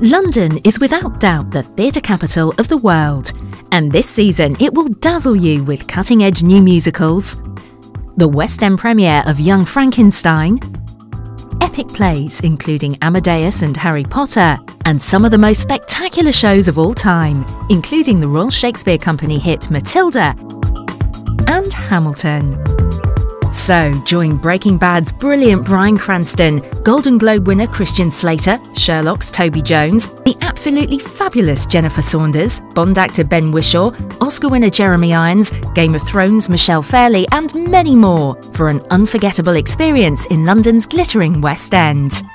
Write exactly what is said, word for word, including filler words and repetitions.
London is without doubt the theatre capital of the world, and this season it will dazzle you with cutting-edge new musicals, the West End premiere of Young Frankenstein, epic plays including Amadeus and Harry Potter, and some of the most spectacular shows of all time, including the Royal Shakespeare Company hit Matilda and Hamilton. So, join Breaking Bad's brilliant Bryan Cranston, Golden Globe winner Christian Slater, Sherlock's Toby Jones, the absolutely fabulous Jennifer Saunders, Bond actor Ben Whishaw, Oscar winner Jeremy Irons, Game of Thrones Michelle Fairley and many more for an unforgettable experience in London's glittering West End.